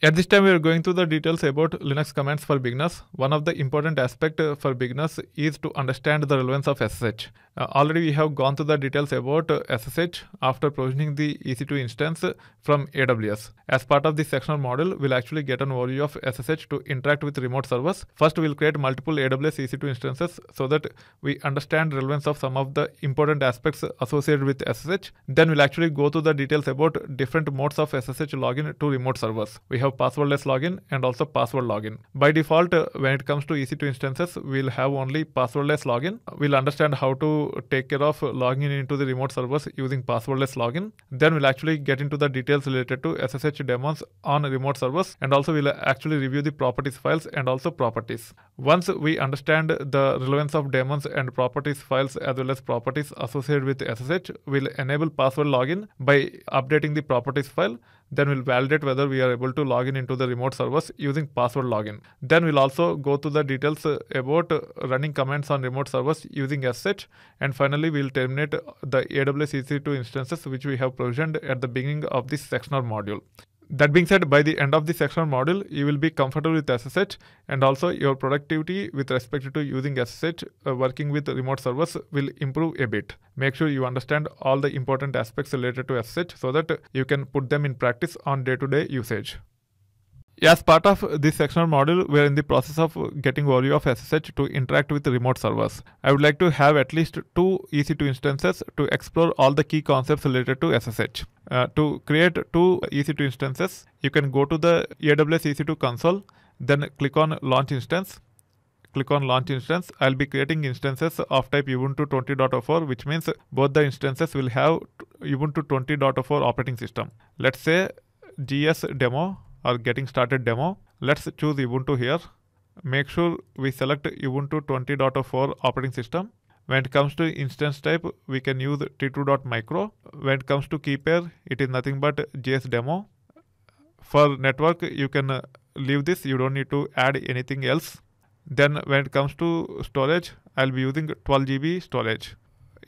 At this time, we are going through the details about Linux commands for beginners. One of the important aspects for beginners is to understand the relevance of SSH. Already we have gone through the details about SSH after provisioning the EC2 instance from AWS. As part of this sectional model, we'll actually get an overview of SSH to interact with remote servers. First, we'll create multiple AWS EC2 instances so that we understand relevance of some of the important aspects associated with SSH. Then we'll actually go through the details about different modes of SSH login to remote servers. We have passwordless login and also password login. By default, when it comes to EC2 instances, we'll have only passwordless login. We'll understand how to take care of logging into the remote servers using passwordless login. Then we'll actually get into the details related to SSH daemons on remote servers, and also we'll actually review the properties files and also properties. Once we understand the relevance of daemons and properties files as well as properties associated with SSH, we'll enable password login by updating the properties file. Then we'll validate whether we are able to log in into the remote servers using password login. Then we'll also go through the details about running commands on remote servers using SSH. And finally, we'll terminate the AWS EC2 instances which we have provisioned at the beginning of this sectional module. That being said, by the end of the sectional module, you will be comfortable with SSH, and also your productivity with respect to using SSH, working with remote servers, will improve a bit. Make sure you understand all the important aspects related to SSH so that you can put them in practice on day-to-day usage. As part of this sectional module, we are in the process of getting overview of SSH to interact with remote servers. I would like to have at least 2 EC2 instances to explore all the key concepts related to SSH. To create 2 EC2 instances, you can go to the AWS EC2 console, then click on Launch Instance. Click on Launch Instance. I'll be creating instances of type Ubuntu 20.04, which means both the instances will have Ubuntu 20.04 operating system. Let's say GS Demo. Or getting started demo. Let's choose Ubuntu here. Make sure we select Ubuntu 20.04 operating system. When it comes to instance type, we can use t2.micro. When it comes to key pair, it is nothing but JS demo. For network, you can leave this. You don't need to add anything else. Then when it comes to storage, I'll be using 12 GB storage.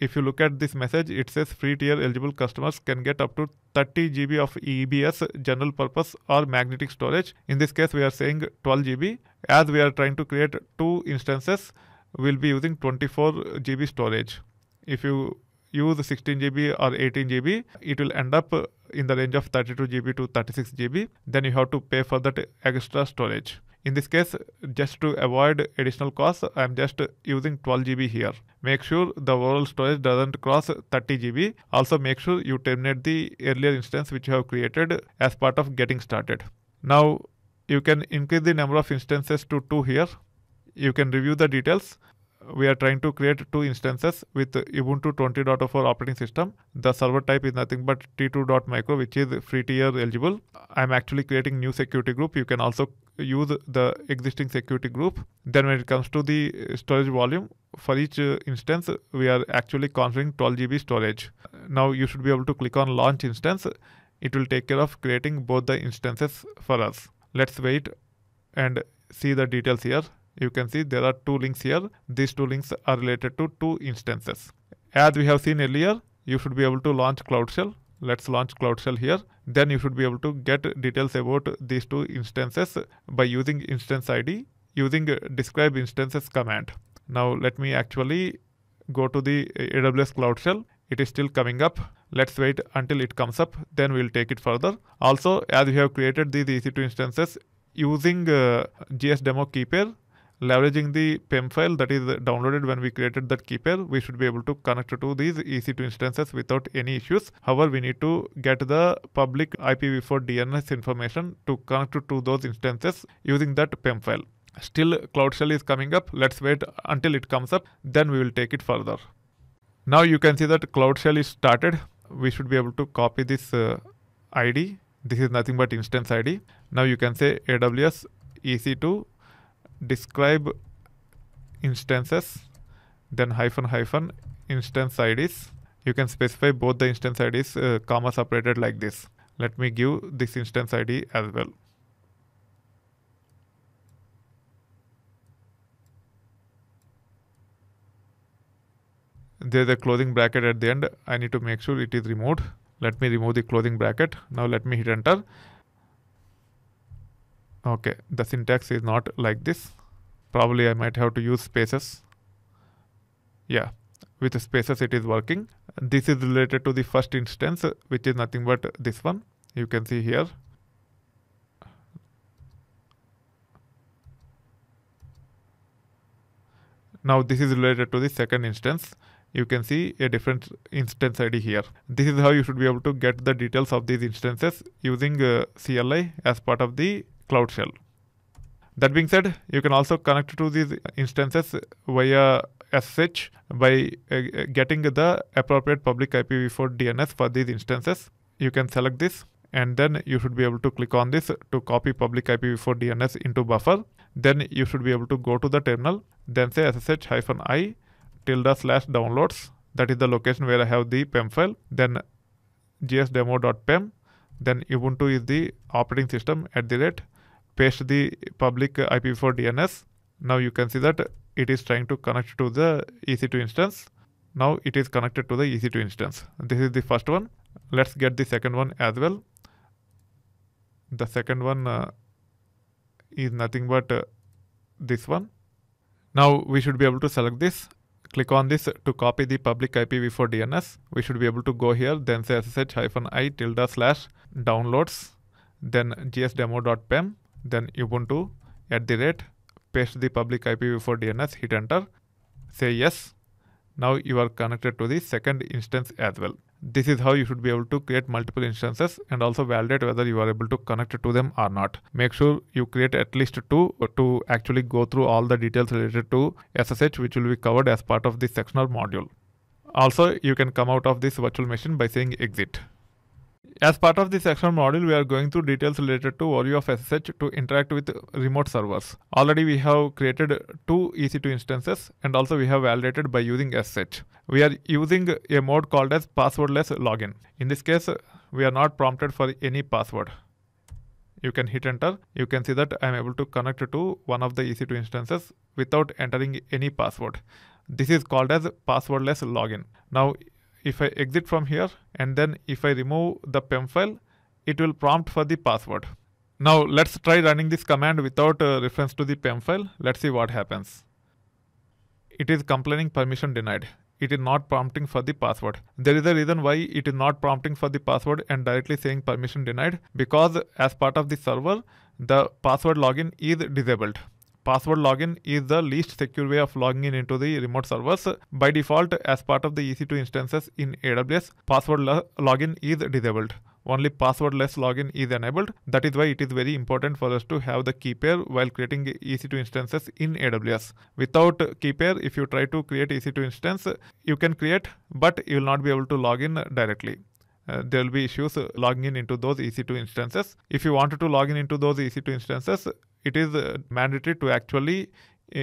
If you look at this message, it says free tier eligible customers can get up to 30 GB of EBS general purpose or magnetic storage. In this case, we are saying 12 GB. As we are trying to create 2 instances, we'll be using 24 GB storage. If you use 16 GB or 18 GB, it will end up in the range of 32 GB to 36 GB. Then you have to pay for that extra storage. In this case, just to avoid additional costs, I am just using 12 GB here. Make sure the overall storage doesn't cross 30 GB. Also make sure you terminate the earlier instance which you have created as part of getting started. Now you can increase the number of instances to 2 here. You can review the details. We are trying to create 2 instances with Ubuntu 20.04 operating system. The server type is nothing but t2.micro, which is free tier eligible. I am actually creating new security group. You can also use the existing security group. Then when it comes to the storage volume, for each instance, we are actually configuring 12 GB storage. Now you should be able to click on Launch Instance. It will take care of creating both the instances for us. Let's wait and see the details here. You can see there are 2 links here. These 2 links are related to 2 instances. As we have seen earlier, you should be able to launch Cloud Shell. Let's launch Cloud Shell here. Then you should be able to get details about these 2 instances by using instance ID, using describe instances command. Now let me actually go to the AWS Cloud Shell. It is still coming up. Let's wait until it comes up. Then we'll take it further. Also, as we have created these EC2 instances using GS demo key pair, leveraging the PEM file that is downloaded when we created that key pair, we should be able to connect to these EC2 instances without any issues. However, we need to get the public IPv4 DNS information to connect to those instances using that PEM file. Still, Cloud Shell is coming up. Let's wait until it comes up. Then we will take it further. Now you can see that Cloud Shell is started. We should be able to copy this ID. This is nothing but instance ID. Now you can say AWS EC2 describe instances, then -- instance IDs. You can specify both the instance IDs, comma separated like this. Let me give this instance ID as well. There's a closing bracket at the end. I need to make sure it is removed. Let me remove the closing bracket. Now let me hit enter. Okay, the syntax is not like this. Probably I might have to use spaces. Yeah, with the spaces it is working. This is related to the first instance, which is nothing but this one. You can see here. Now this is related to the second instance. You can see a different instance ID here. This is how you should be able to get the details of these instances using CLI as part of the Cloud Shell. That being said, you can also connect to these instances via SSH by getting the appropriate public IPv4 DNS for these instances. You can select this and then you should be able to click on this to copy public IPv4 DNS into buffer. Then you should be able to go to the terminal, then say ssh-i /downloads. That is the location where I have the PEM file. Then gsdemo.pem. Then Ubuntu is the operating system @ paste the public IPv4 DNS. Now you can see that it is trying to connect to the EC2 instance. Now it is connected to the EC2 instance. This is the first one. Let's get the second one as well. The second one is nothing but this one. Now we should be able to select this. Click on this to copy the public IPv4 DNS. We should be able to go here, then say ssh-i /downloads, then gsdemo.pem, then Ubuntu @ paste the public IPv4 DNS, hit enter, say yes. Now you are connected to the second instance as well. This is how you should be able to create multiple instances and also validate whether you are able to connect to them or not. Make sure you create at least two to actually go through all the details related to SSH, which will be covered as part of this sectional module. Also, you can come out of this virtual machine by saying exit. As part of this sectional module, we are going through details related to overview of SSH to interact with remote servers. Already we have created two EC2 instances and also we have validated by using SSH. We are using a mode called as passwordless login. In this case, we are not prompted for any password. You can hit enter. You can see that I am able to connect to one of the EC2 instances without entering any password. This is called as passwordless login. Now, if I exit from here and then if I remove the PEM file, it will prompt for the password. Now let's try running this command without reference to the PEM file. Let's see what happens. It is complaining permission denied. It is not prompting for the password. There is a reason why it is not prompting for the password and directly saying permission denied, because as part of the server, the password login is disabled. Password login is the least secure way of logging in into the remote servers. By default, as part of the EC2 instances in AWS, password login is disabled. Only passwordless login is enabled. That is why it is very important for us to have the key pair while creating EC2 instances in AWS. Without key pair, if you try to create EC2 instance, you can create, but you will not be able to log in directly. There will be issues logging in into those EC2 instances. If you wanted to log in into those EC2 instances, it is mandatory to actually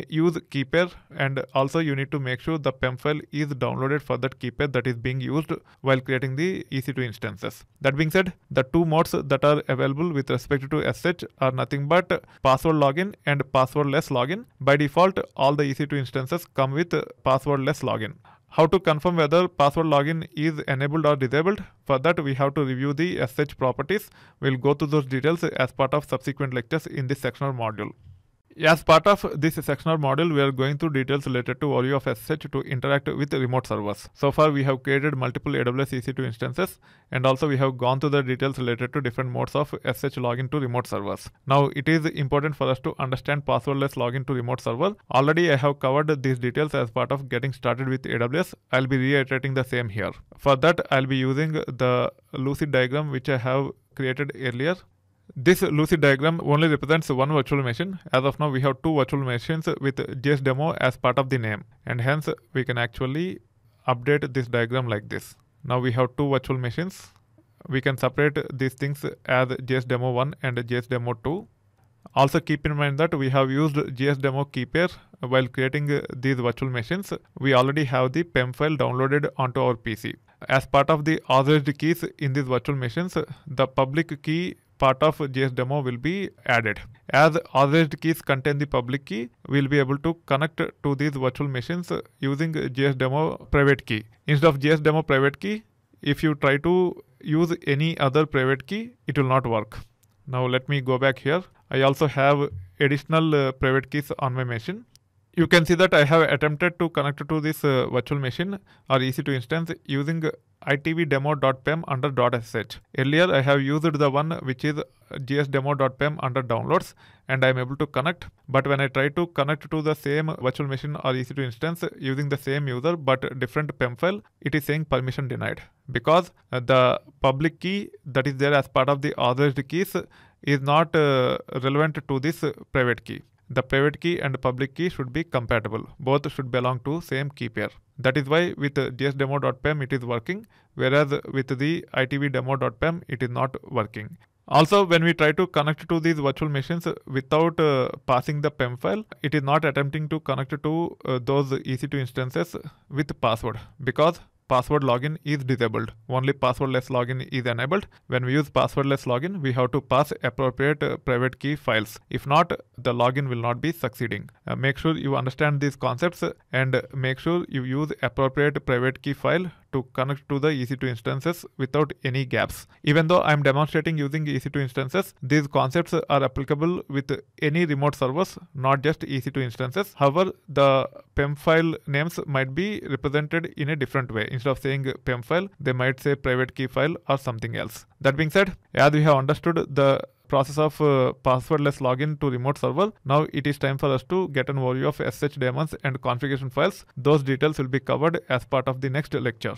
use key pair, and also you need to make sure the PEM file is downloaded for that key pair that is being used while creating the EC2 instances. That being said, the two modes that are available with respect to SSH are nothing but password login and passwordless login. By default, all the EC2 instances come with passwordless login. How to confirm whether password login is enabled or disabled? For that, we have to review the SSH properties. We'll go through those details as part of subsequent lectures in this sectional module. As part of this sectional module, we are going through details related to overview of SSH to interact with remote servers. So far, we have created multiple AWS EC2 instances, and also we have gone through the details related to different modes of SSH login to remote servers. Now, it is important for us to understand passwordless login to remote server. Already, I have covered these details as part of getting started with AWS. I'll be reiterating the same here. For that, I'll be using the Lucid diagram which I have created earlier. This Lucid diagram only represents one virtual machine. As of now, we have two virtual machines with JSDemo as part of the name, and hence we can actually update this diagram like this. Now we have two virtual machines. We can separate these things as JSDemo1 and JSDemo2. Also keep in mind that we have used JSDemo key pair while creating these virtual machines. We already have the PEM file downloaded onto our PC. As part of the authorized keys in these virtual machines, the public key part of JSDemo will be added. As authorized keys contain the public key, we will be able to connect to these virtual machines using JSDemo private key. Instead of JSDemo private key, if you try to use any other private key, it will not work. Now let me go back here. I also have additional private keys on my machine. You can see that I have attempted to connect to this virtual machine or EC2 instance using itvdemo.pem under .ssh. Earlier I have used the one which is gsdemo.pem under downloads and I am able to connect. But when I try to connect to the same virtual machine or EC2 instance using the same user but different PEM file, it is saying permission denied, because the public key that is there as part of the authorized keys is not relevant to this private key. The private key and public key should be compatible. Both should belong to same key pair. That is why with gsdemo.pem it is working, whereas with the itvdemo.pem it is not working. Also, when we try to connect to these virtual machines without passing the PEM file, it is not attempting to connect to those EC2 instances with password, because password login is disabled. Only passwordless login is enabled. When we use passwordless login, we have to pass appropriate private key files. If not, the login will not be succeeding. Make sure you understand these concepts and make sure you use appropriate private key file to connect to the EC2 instances without any gaps. Even though I am demonstrating using EC2 instances, these concepts are applicable with any remote servers, not just EC2 instances. However, the PEM file names might be represented in a different way. Instead of saying PEM file, they might say private key file or something else. That being said, as we have understood the process of passwordless login to remote server, now it is time for us to get an overview of SSH daemons and configuration files. Those details will be covered as part of the next lecture.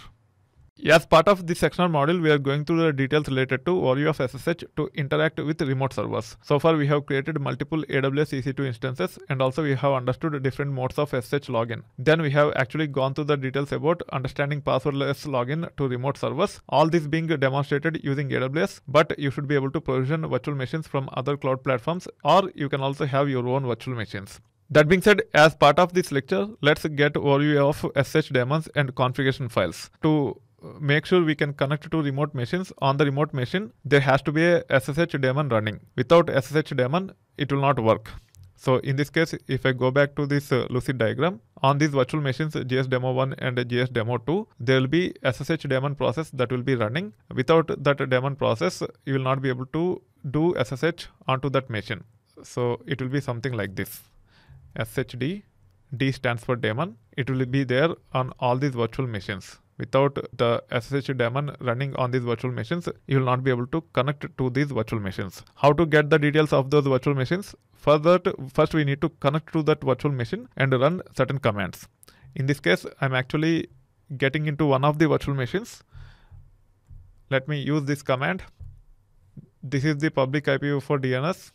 As part of this sectional module, we are going through the details related to overview of SSH to interact with remote servers. So far, we have created multiple AWS EC2 instances and also we have understood different modes of SSH login. Then we have actually gone through the details about understanding passwordless login to remote servers. All this being demonstrated using AWS, but you should be able to provision virtual machines from other cloud platforms, or you can also have your own virtual machines. That being said, as part of this lecture, let's get overview of SSH daemons and configuration files. To make sure we can connect to remote machines, on the remote machine there has to be a SSH daemon running. Without SSH daemon it will not work. So in this case, if I go back to this lucid diagram, on these virtual machines gsdemo1 and gsdemo2, there will be SSH daemon process that will be running. Without that daemon process, you will not be able to do SSH onto that machine. So it will be something like this: SSHD, D stands for daemon. It will be there on all these virtual machines. Without the SSH daemon running on these virtual machines, you will not be able to connect to these virtual machines. How to get the details of those virtual machines? First we need to connect to that virtual machine and run certain commands. In this case, I'm actually getting into one of the virtual machines. Let me use this command. This is the public IPv4 DNS.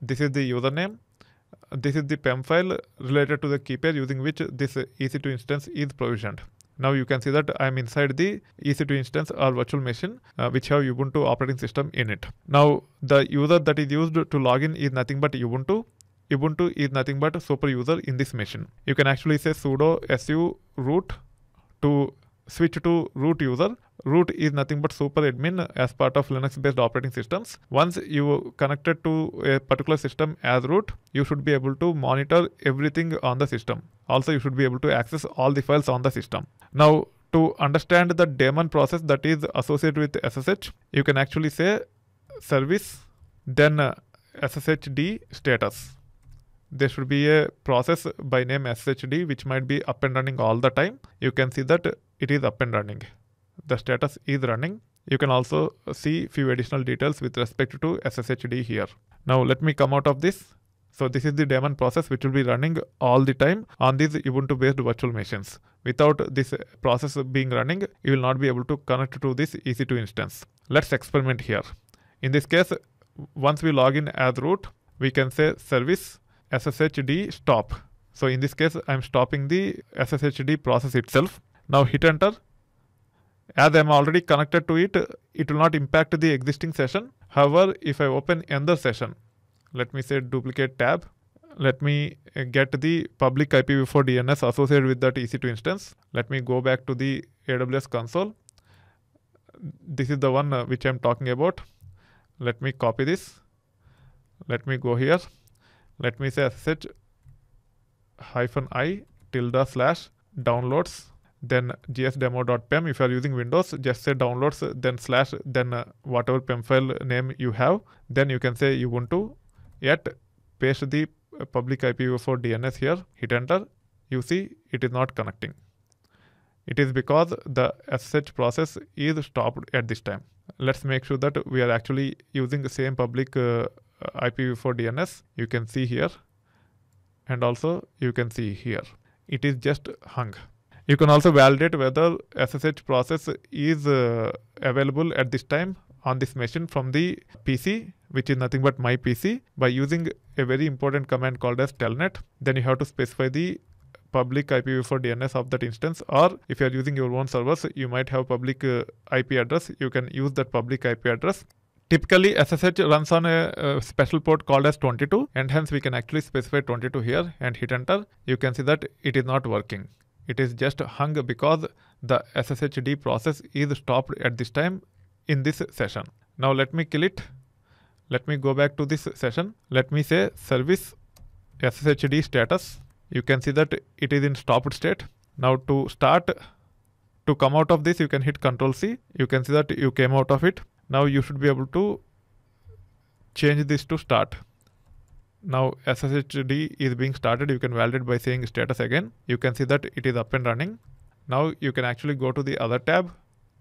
This is the username. This is the PEM file related to the key pair using which this EC2 instance is provisioned. Now you can see that I am inside the EC2 instance or virtual machine which have Ubuntu operating system in it. Now the user that is used to log in is nothing but Ubuntu. Ubuntu is nothing but a super user in this machine. You can actually say sudo su root to switch to root user. Root is nothing but super admin as part of Linux based operating systems. Once you connected to a particular system as root, you should be able to monitor everything on the system. Also, you should be able to access all the files on the system. Now, to understand the daemon process that is associated with SSH, you can actually say service, then SSHD status. There should be a process by name SSHD which might be up and running all the time. You can see that it is up and running. The status is running. You can also see few additional details with respect to SSHD here. Now let me come out of this. So this is the daemon process which will be running all the time on these Ubuntu based virtual machines. Without this process being running, you will not be able to connect to this EC2 instance. Let's experiment here. In this case, once we log in as root, we can say service SSHD stop. So in this case, I am stopping the SSHD process itself. Now hit enter. As I am already connected to it, it will not impact the existing session. However, if I open another session, let me say duplicate tab. Let me get the public IPv4 DNS associated with that EC2 instance. Let me go back to the AWS console. This is the one which I am talking about. Let me copy this. Let me go here. Let me say SSH -i tilde slash downloads. Then gsdemo.pem. If you are using Windows, just say downloads, then slash, then whatever PEM file name you have. Then you can say Ubuntu. yet, paste the public IPv4 DNS here, hit enter. You see it is not connecting. It is because the SSH process is stopped at this time. Let's make sure that we are actually using the same public IPv4 DNS. You can see here, and also you can see here. It is just hung. You can also validate whether SSH process is available at this time on this machine from the PC, which is nothing but my PC, by using a very important command called as Telnet. Then you have to specify the public IPv4 DNS of that instance, or if you are using your own servers, you might have public IP address. You can use that public IP address. Typically, SSH runs on a special port called as 22, and hence we can actually specify 22 here and hit enter. You can see that it is not working. It is just hung because the SSHD process is stopped at this time in this session. Now let me kill it. Let me go back to this session. Let me say service SSHD status. You can see that it is in stopped state. Now to start, to come out of this, you can hit Ctrl+C. You can see that you came out of it. Now you should be able to change this to start. Now SSHD is being started. You can validate by saying status again. You can see that it is up and running. Now you can actually go to the other tab.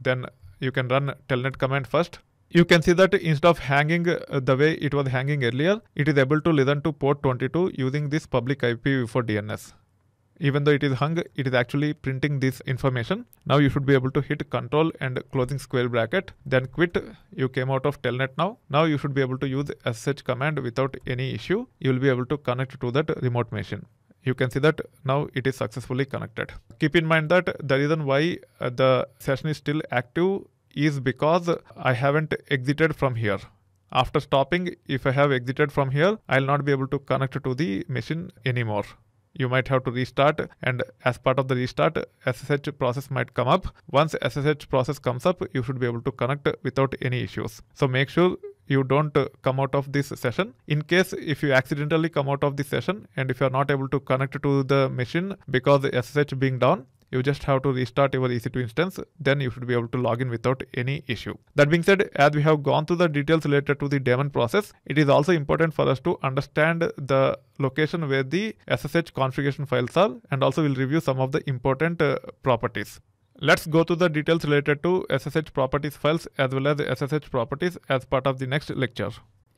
Then you can run telnet command first. You can see that instead of hanging the way it was hanging earlier, it is able to listen to port 22 using this public IPv4 DNS. Even though it is hung, it is actually printing this information. Now you should be able to hit Control and closing square bracket, then quit. You came out of Telnet now. Now you should be able to use SSH command without any issue. You will be able to connect to that remote machine. You can see that now it is successfully connected. Keep in mind that the reason why the session is still active is because I haven't exited from here. After stopping, if I have exited from here, I will not be able to connect to the machine anymore. You might have to restart, and as part of the restart, SSH process might come up. Once SSH process comes up, you should be able to connect without any issues. So make sure you don't come out of this session. In case if you accidentally come out of this session and if you are not able to connect to the machine because the SSH being down, you just have to restart your EC2 instance. Then you should be able to log in without any issue. That being said, as we have gone through the details related to the daemon process, it is also important for us to understand the location where the SSH configuration files are, and also we'll review some of the important properties. Let's go to the details related to SSH properties files as well as SSH properties as part of the next lecture.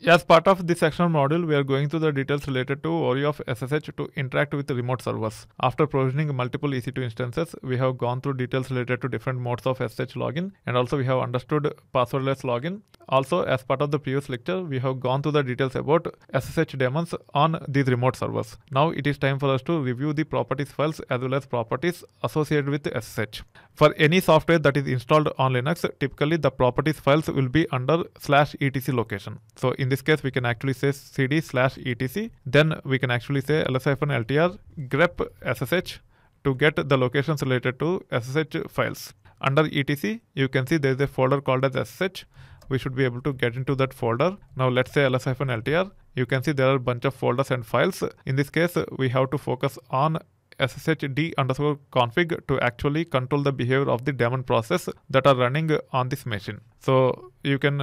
As part of this sectional module, we are going through the details related to ORI of SSH to interact with remote servers. After provisioning multiple EC2 instances, we have gone through details related to different modes of SSH login, and also we have understood passwordless login. Also, as part of the previous lecture, we have gone through the details about SSH daemons on these remote servers. Now it is time for us to review the properties files as well as properties associated with SSH. For any software that is installed on Linux, typically the properties files will be under /etc location. So in this case, we can actually say cd/etc. Then we can actually say ls-ltr grep ssh to get the locations related to SSH files. Under etc, you can see there is a folder called as SSH. We should be able to get into that folder. Now let's say ls-ltr. You can see there are a bunch of folders and files. In this case, we have to focus on sshd_config to actually control the behavior of the daemon process that are running on this machine. So you can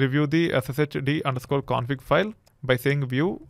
review the sshd_config file by saying view,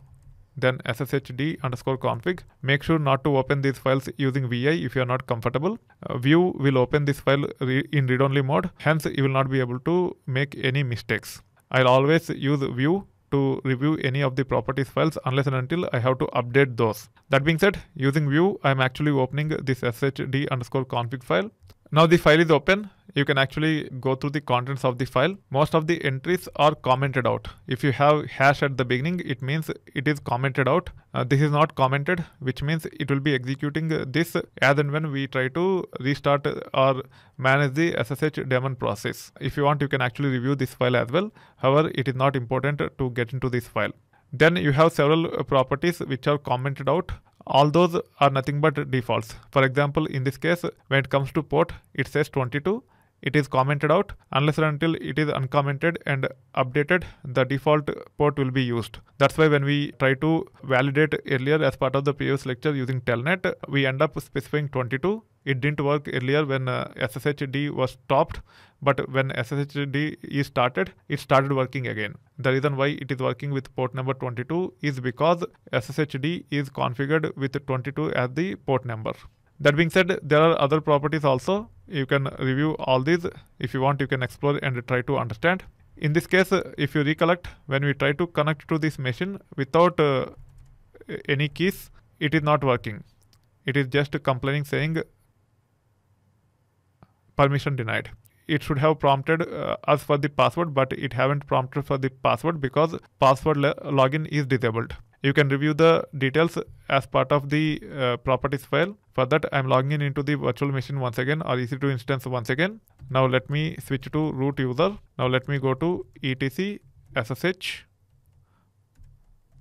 then sshd_config. Make sure not to open these files using vi if you are not comfortable. View will open this file in read-only mode. Hence, you will not be able to make any mistakes. I'll always use view to review any of the properties files unless and until I have to update those. That being said, using view, I'm actually opening this sshd_config file. Now the file is open. You can actually go through the contents of the file. Most of the entries are commented out. If you have hash at the beginning, it means it is commented out. This is not commented, which means it will be executing this as and when we try to restart or manage the SSH daemon process. If you want, you can actually review this file as well. However, it is not important to get into this file. Then you have several properties which are commented out. All those are nothing but defaults. For example, in this case, when it comes to port, it says 22. It is commented out. Unless and until it is uncommented and updated, the default port will be used. That's why when we try to validate earlier as part of the previous lecture using Telnet, we end up specifying 22. It didn't work earlier when SSHD was stopped, but when SSHD is started, it started working again. The reason why it is working with port number 22 is because SSHD is configured with 22 as the port number. That being said, there are other properties also. You can review all these. If you want, you can explore and try to understand. In this case, if you recollect, when we try to connect to this machine without any keys, it is not working. It is just complaining saying permission denied. It should have prompted us for the password, but it haven't prompted for the password because password login is disabled. You can review the details as part of the properties file. For that, I'm logging in into the virtual machine once again, or EC2 instance once again. Now let me switch to root user. Now let me go to etc ssh.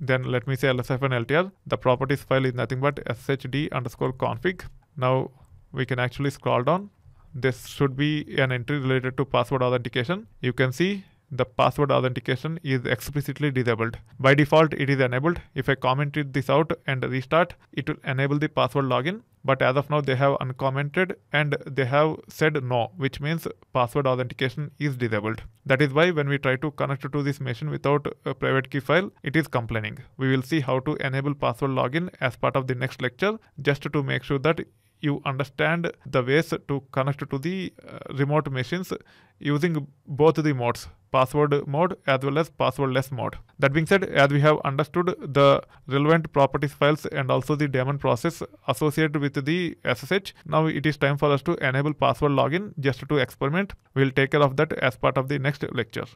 Then let me say ls-ltr. The properties file is nothing but sshd_config. Now we can actually scroll down. This should be an entry related to password authentication. You can see the password authentication is explicitly disabled. By default, it is enabled. If I commented this out and restart, it will enable the password login. But as of now, they have uncommented and they have said no, which means password authentication is disabled. That is why when we try to connect to this machine without a private key file, it is complaining. We will see how to enable password login as part of the next lecture, just to make sure that you understand the ways to connect to the remote machines using both the modes, password mode as well as passwordless mode. That being said, as we have understood the relevant properties files and also the daemon process associated with the SSH, now it is time for us to enable password login just to experiment. We will take care of that as part of the next lecture.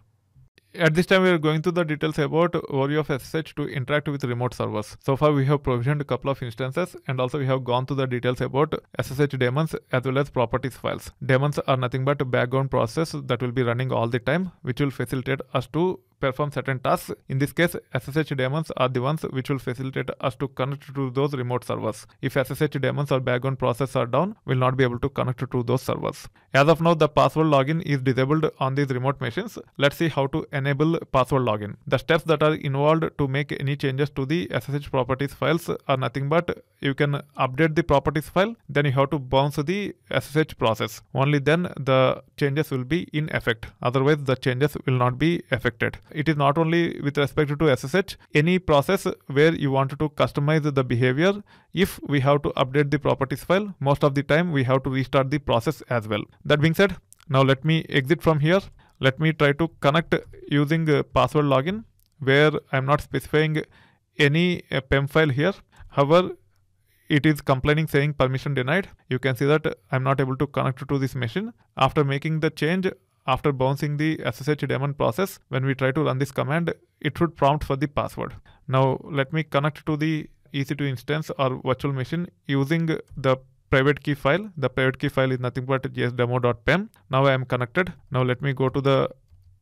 At this time, we are going through the details about overview of SSH to interact with remote servers. So far, we have provisioned a couple of instances, and also we have gone through the details about SSH daemons as well as properties files. Daemons are nothing but background processes that will be running all the time, which will facilitate us to perform certain tasks. In this case, SSH daemons are the ones which will facilitate us to connect to those remote servers. If SSH daemons or background processes are down, we will not be able to connect to those servers. As of now, the password login is disabled on these remote machines. Let's see how to enable password login. The steps that are involved to make any changes to the SSH properties files are nothing but you can update the properties file, then you have to bounce the SSH process. Only then the changes will be in effect. Otherwise, the changes will not be affected. It is not only with respect to SSH, any process where you want to customize the behavior, if we have to update the properties file, most of the time we have to restart the process as well. That being said, now let me exit from here. Let me try to connect using password login, where I am not specifying any PEM file here. However, it is complaining saying permission denied. You can see that I am not able to connect to this machine. After making the change, after bouncing the SSH daemon process, when we try to run this command, it should prompt for the password. Now let me connect to the EC2 instance or virtual machine using the private key file. The private key file is nothing but jsdemo.pem. Now I am connected. Now let me go to the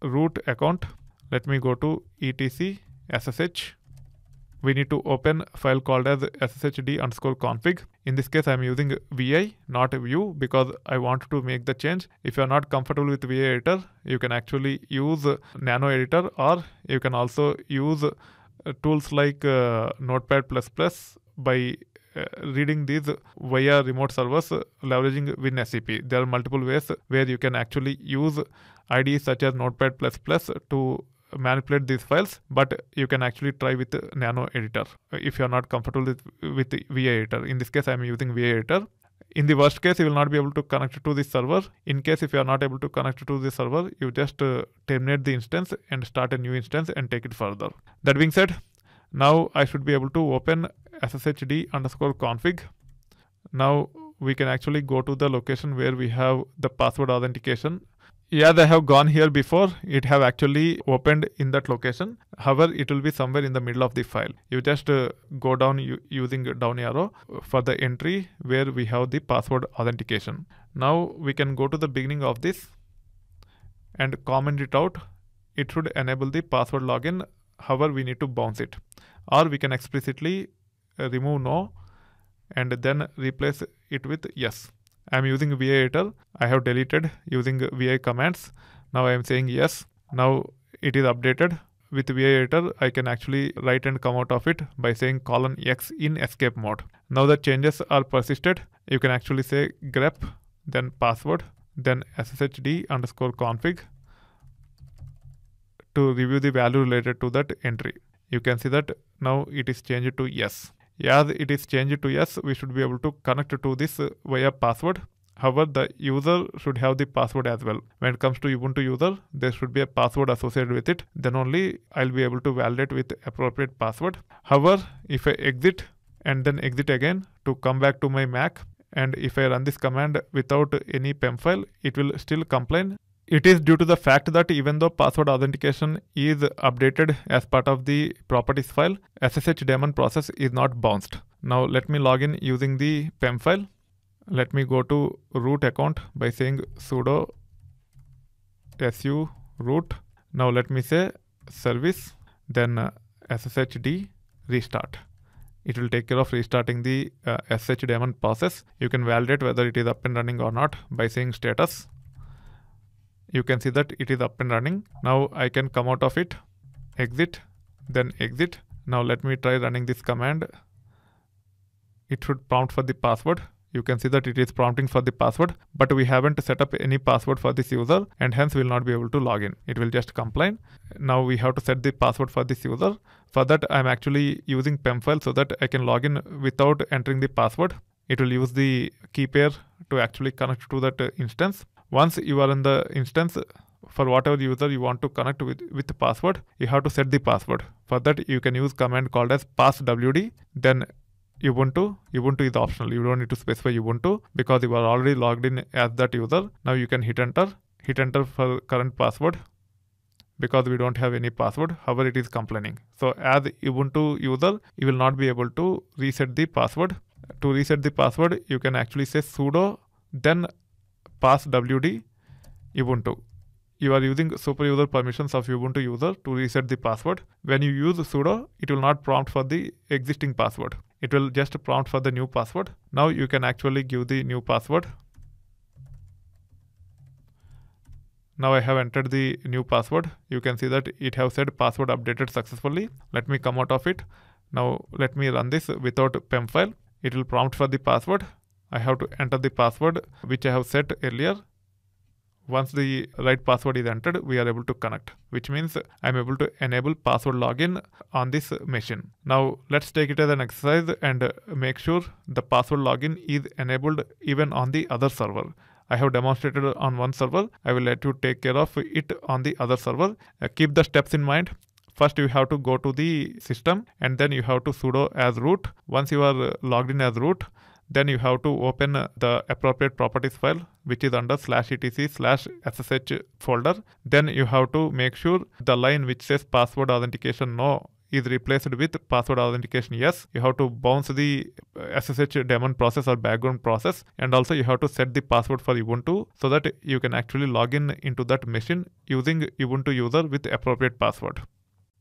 root account. Let me go to etc ssh. We need to open a file called as sshd_config. In this case, I am using vi, not view, because I want to make the change. If you are not comfortable with vi editor, you can actually use nano editor, or you can also use tools like notepad++ by reading these via remote servers leveraging WinSCP. There are multiple ways where you can actually use IDEs such as notepad++ to manipulate these files, but you can actually try with nano editor if you are not comfortable with the VI editor. In this case, I am using VI editor. In the worst case, you will not be able to connect to this server. In case if you are not able to connect to this server, you just terminate the instance and start a new instance and take it further. That being said, now I should be able to open sshd_config. Now we can actually go to the location where we have the password authentication. As I have gone here before, it have actually opened in that location. However, it will be somewhere in the middle of the file. You just go down using down arrow for the entry where we have the password authentication. Now we can go to the beginning of this and comment it out. It should enable the password login. However, we need to bounce it, or we can explicitly remove no and then replace it with yes. I am using vi editor. I have deleted using vi commands. Now I am saying yes. Now it is updated. with vi editor, I can actually write and come out of it by saying :x in escape mode. Now the changes are persisted, you can actually say grep, then password, then sshd_config to review the value related to that entry. You can see that now it is changed to yes. As it is changed to yes, we should be able to connect to this via password. However, the user should have the password as well. When it comes to Ubuntu user, there should be a password associated with it. Then only I'll be able to validate with appropriate password. However, if I exit and then exit again to come back to my Mac, and if I run this command without any PEM file, it will still complain. It is due to the fact that even though password authentication is updated as part of the properties file, SSH daemon process is not bounced. Now let me log in using the PEM file. Let me go to root account by saying sudo su root. Now let me say service, then sshd restart. It will take care of restarting the SSH daemon process. You can validate whether it is up and running or not by saying status. You can see that it is up and running. Now I can come out of it, exit, then exit. Now let me try running this command. It should prompt for the password. You can see that it is prompting for the password, but we haven't set up any password for this user and hence will not be able to log in. It will just complain. Now we have to set the password for this user. For that, I'm actually using PEM file so that I can log in without entering the password. It will use the key pair to actually connect to that instance. Once you are in the instance, for whatever user you want to connect with the password, you have to set the password. For that, you can use command called as passwd, then Ubuntu is optional. You don't need to specify Ubuntu because you are already logged in as that user. Now you can hit enter for current password because we don't have any password. However, it is complaining. So as Ubuntu user, you will not be able to reset the password. To reset the password, you can actually say sudo then passwd Ubuntu. You are using super user permissions of Ubuntu user to reset the password. When you use sudo, it will not prompt for the existing password. It will just prompt for the new password. Now you can actually give the new password. Now I have entered the new password. You can see that it has said password updated successfully. Let me come out of it. Now let me run this without PEM file. It will prompt for the password. I have to enter the password which I have set earlier. Once the right password is entered, we are able to connect, which means I'm able to enable password login on this machine. Now let's take it as an exercise and make sure the password login is enabled even on the other server. I have demonstrated on one server. I will let you take care of it on the other server. Keep the steps in mind. First, you have to go to the system and then you have to sudo as root. Once you are logged in as root, then you have to open the appropriate properties file, which is under /etc/ssh folder. Then you have to make sure the line which says password authentication no is replaced with password authentication yes. You have to bounce the SSH daemon process or background process, and also you have to set the password for Ubuntu so that you can actually log in into that machine using Ubuntu user with appropriate password.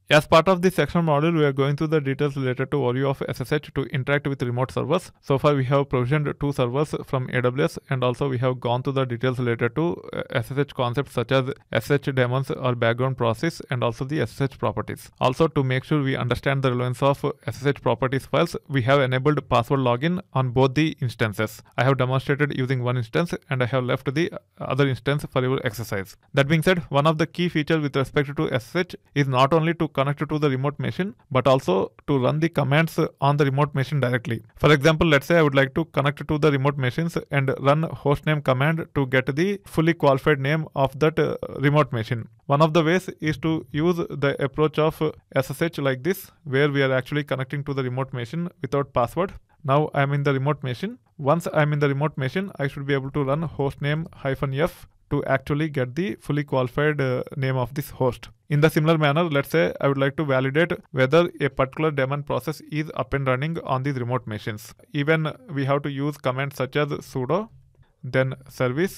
As part of this section module, we are going through the details related to overview of SSH to interact with remote servers. So far, we have provisioned 2 servers from AWS, and also we have gone through the details related to SSH concepts such as SSH daemons or background process, and also the SSH properties. Also, to make sure we understand the relevance of SSH properties files, we have enabled password login on both the instances. I have demonstrated using one instance, and I have left the other instance for your exercise. That being said, one of the key features with respect to SSH is not only to connect to the remote machine, but also to run the commands on the remote machine directly. For example, let's say I would like to connect to the remote machines and run hostname command to get the fully qualified name of that remote machine. One of the ways is to use the approach of SSH like this, where we are actually connecting to the remote machine without password. Now I am in the remote machine. Once I am in the remote machine, I should be able to run hostname -f to actually get the fully qualified name of this host. In the similar manner, let's say I would like to validate whether a particular daemon process is up and running on these remote machines. Even we have to use commands such as sudo, then service,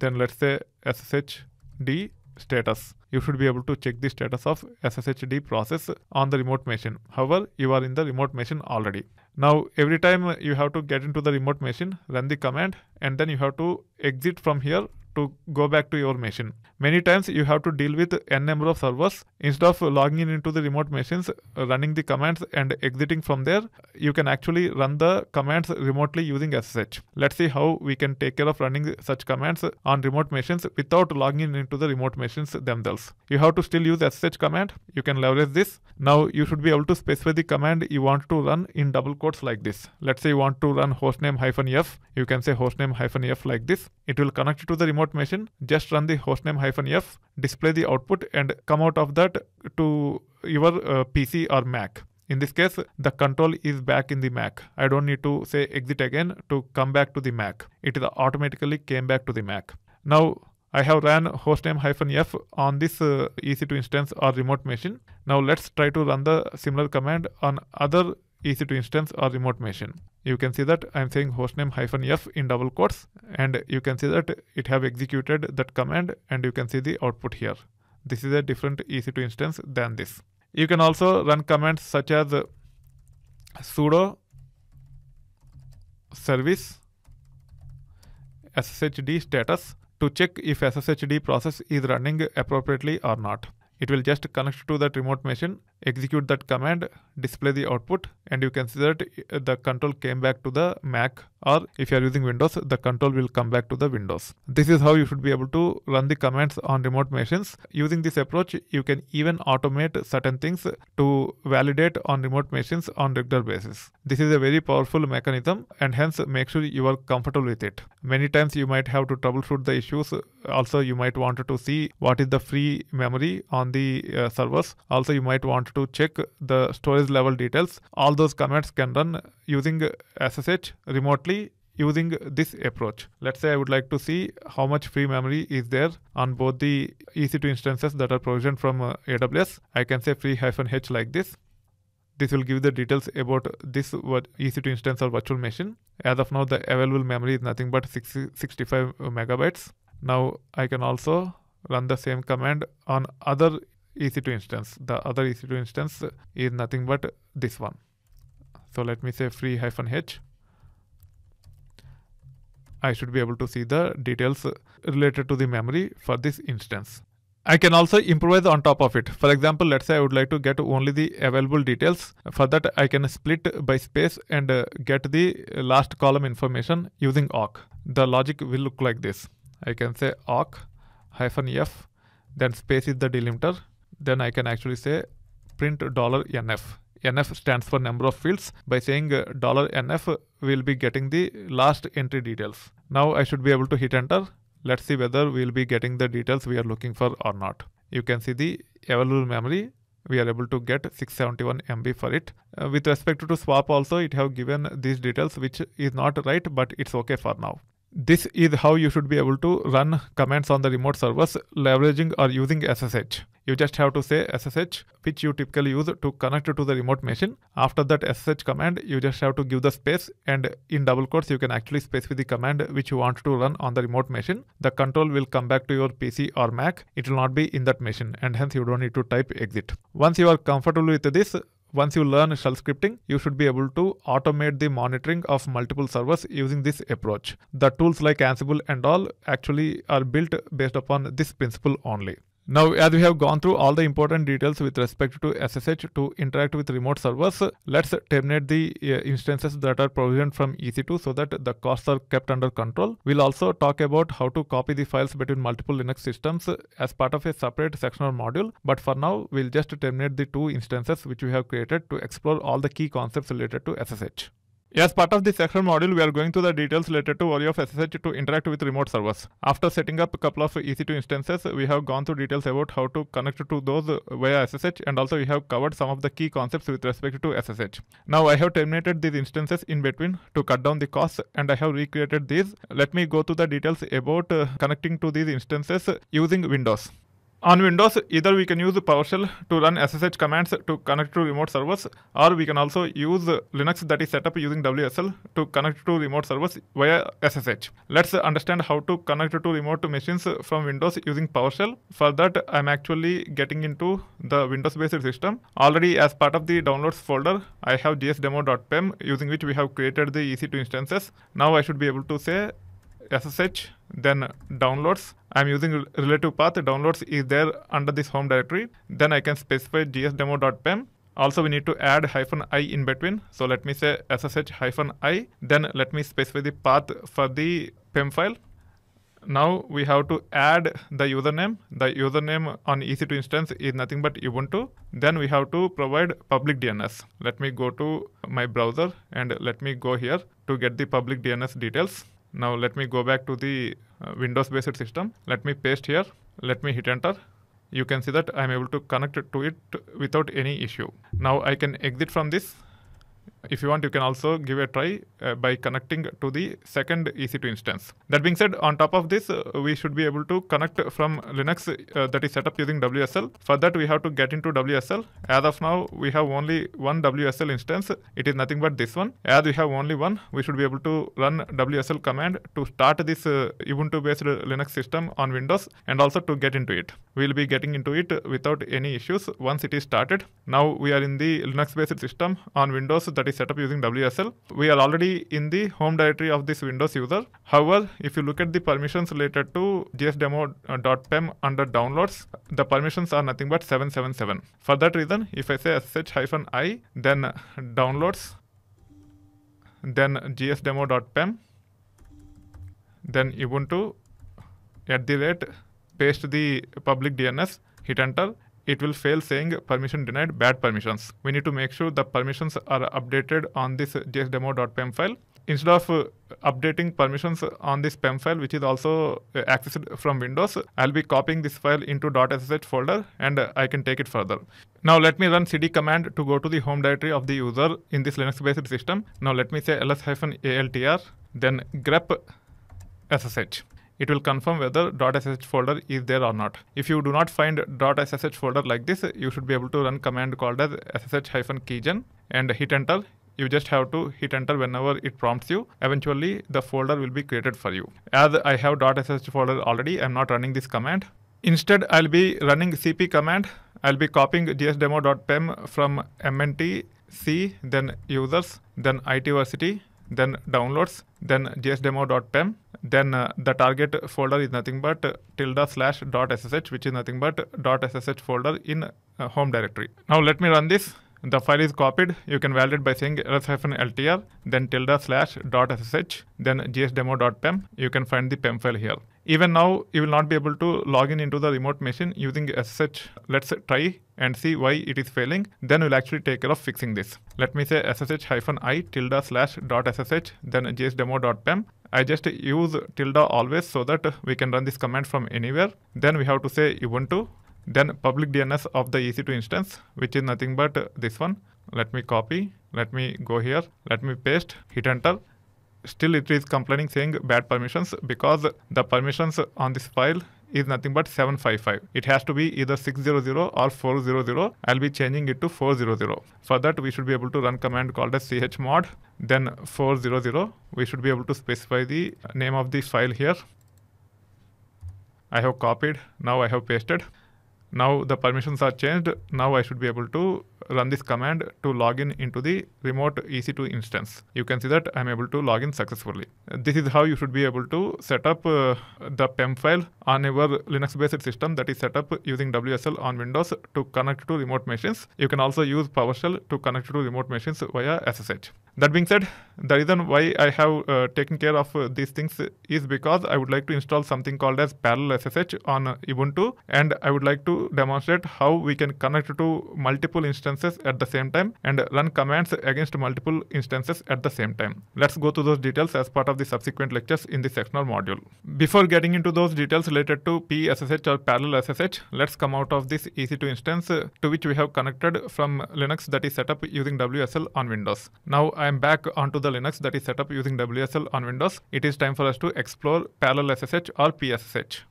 then let's say sshd status. You should be able to check the status of SSHD process on the remote machine. However, you are in the remote machine already. Now, every time you have to get into the remote machine, run the command, and then you have to exit from here to go back to your machine. Many times you have to deal with n number of servers. Instead of logging into the remote machines, running the commands and exiting from there, you can actually run the commands remotely using SSH. Let's see how we can take care of running such commands on remote machines without logging into the remote machines themselves. You have to still use SSH command. You can leverage this. Now you should be able to specify the command you want to run in double quotes like this. Let's say you want to run hostname-f. You can say hostname-f like this. It will connect to the remote machine. Just run the hostname-f, display the output and come out of that to your PC or Mac. In this case, the control is back in the Mac. I don't need to say exit again to come back to the Mac. It automatically came back to the Mac. Now I have ran hostname-f on this EC2 instance or remote machine. Now let's try to run the similar command on other EC2 instance or remote machine. You can see that I'm saying hostname-f in double quotes, and you can see that it have executed that command and you can see the output here. This is a different EC2 instance than this. You can also run commands such as sudo service SSHD status to check if SSHD process is running appropriately or not. It will just connect to that remote machine, execute that command, display the output, and you can see that the control came back to the Mac, or if you are using Windows, the control will come back to the Windows. This is how you should be able to run the commands on remote machines. Using this approach, you can even automate certain things to validate on remote machines on regular basis. This is a very powerful mechanism, and hence make sure you are comfortable with it. Many times you might have to troubleshoot the issues. Also, you might want to see what is the free memory on the servers. Also, you might want to check the storage level details. All those commands can run using SSH remotely using this approach. Let's say I would like to see how much free memory is there on both the EC2 instances that are provisioned from AWS. I can say free-h like this. This will give the details about this EC2 instance or virtual machine. As of now, the available memory is nothing but 65 megabytes. Now I can also run the same command on other EC2 instance. The other EC2 instance is nothing but this one. So let me say free-h. I should be able to see the details related to the memory for this instance. I can also improvise on top of it. For example, let's say I would like to get only the available details. For that, I can split by space and get the last column information using awk. The logic will look like this. I can say awk-f, then space is the delimiter. Then I can actually say print $nf. NF stands for number of fields. By saying $nf, we'll be getting the last entry details. Now I should be able to hit enter. Let's see whether we'll be getting the details we are looking for or not. You can see the available memory. We are able to get 671 MB for it. With respect to swap also, it have given these details, which is not right, but it's okay for now. This is how you should be able to run commands on the remote servers leveraging or using SSH. You just have to say SSH, which you typically use to connect to the remote machine. After that SSH command, you just have to give the space, and in double quotes, you can actually specify the command which you want to run on the remote machine. The control will come back to your PC or Mac. It will not be in that machine, and hence you don't need to type exit. Once you are comfortable with this, once you learn shell scripting, you should be able to automate the monitoring of multiple servers using this approach. The tools like Ansible and all actually are built based upon this principle only. Now, as we have gone through all the important details with respect to SSH to interact with remote servers, let's terminate the instances that are provisioned from EC2 so that the costs are kept under control. We'll also talk about how to copy the files between multiple Linux systems as part of a separate section or module. But for now, we'll just terminate the two instances which we have created to explore all the key concepts related to SSH. As part of this section module, we are going through the details related to value of SSH to interact with remote servers. After setting up a couple of EC2 instances, we have gone through details about how to connect to those via SSH, and also we have covered some of the key concepts with respect to SSH. Now I have terminated these instances in between to cut down the costs, and I have recreated these. Let me go through the details about connecting to these instances using Windows. On Windows, either we can use PowerShell to run SSH commands to connect to remote servers, or we can also use Linux that is set up using WSL to connect to remote servers via SSH. Let's understand how to connect to remote machines from Windows using PowerShell. For that, I'm actually getting into the Windows-based system. Already as part of the downloads folder, I have gsdemo.pem, using which we have created the EC2 instances. Now I should be able to say SSH, then downloads. I'm using relative path. Downloads is there under this home directory. Then I can specify gsdemo.pem. Also, we need to add -i in between. So let me say SSH -i. Then let me specify the path for the PEM file. Now we have to add the username. The username on EC2 instance is nothing but Ubuntu. Then we have to provide public DNS. Let me go to my browser and let me go here to get the public DNS details. Now let me go back to the Windows-based system. Let me paste here. Let me hit enter. You can see that I'm able to connect to it without any issue. Now I can exit from this. If you want, you can also give a try by connecting to the second EC2 instance. That being said, on top of this, we should be able to connect from Linux that is set up using WSL. For that, we have to get into WSL. As of now, we have only one WSL instance. It is nothing but this one. As we have only one, we should be able to run WSL command to start this Ubuntu-based Linux system on Windows and also to get into it. We will be getting into it without any issues once it is started. Now we are in the Linux-based system on Windows that is set up using WSL. We are already in the home directory of this Windows user. However, if you look at the permissions related to gsdemo.pem under downloads, the permissions are nothing but 777. For that reason, if I say ssh-i, then downloads, then gsdemo.pem, then Ubuntu, paste the public DNS, hit enter. It will fail saying permission denied, bad permissions. We need to make sure the permissions are updated on this gsdemo.pem file. Instead of updating permissions on this PEM file, which is also accessed from Windows, I'll be copying this file into .ssh folder and I can take it further. Now let me run cd command to go to the home directory of the user in this Linux-based system. Now let me say ls-altr, then grep ssh. It will confirm whether .ssh folder is there or not. If you do not find .ssh folder like this, you should be able to run command called as ssh-keygen and hit enter. You just have to hit enter whenever it prompts you. Eventually, the folder will be created for you. As I have .ssh folder already, I'm not running this command. Instead, I'll be running cp command. I'll be copying gsdemo.pem from mnt c, then users, then itversity, then downloads, then gsdemo.pem, then the target folder is nothing but /.ssh, which is nothing but .ssh folder in home directory. Now let me run this. The file is copied. You can validate by saying ls-ltr, then /.ssh, then gsdemo.pem. You can find the PEM file here. Even now, you will not be able to log in into the remote machine using SSH. Let's try and see why it is failing. Then we'll actually take care of fixing this. Let me say ssh-i /.ssh, then gsdemo.pem. I just use _ always so that we can run this command from anywhere. Then we have to say Ubuntu. Then public DNS of the EC2 instance, which is nothing but this one. Let me copy, let me go here, let me paste, hit enter. Still it is complaining saying bad permissions because the permissions on this file is nothing but 755. It has to be either 600 or 400. I'll be changing it to 400. For that, we should be able to run command called as chmod, then 400. We should be able to specify the name of the file here. I have copied, now I have pasted. Now the permissions are changed. Now I should be able to run this command to log in into the remote EC2 instance. You can see that I'm able to log in successfully. This is how you should be able to set up the PEM file on your Linux-based system that is set up using WSL on Windows to connect to remote machines. You can also use PowerShell to connect to remote machines via SSH. That being said, the reason why I have taken care of these things is because I would like to install something called as parallel SSH on Ubuntu, and I would like to demonstrate how we can connect to multiple instances at the same time and run commands against multiple instances at the same time. Let's go through those details as part of the subsequent lectures in the sectional module. Before getting into those details related to PSSH or parallel SSH, let's come out of this EC2 instance to which we have connected from Linux that is set up using WSL on Windows. Now I'm back onto the Linux that is set up using WSL on Windows. It is time for us to explore parallel SSH or PSSH.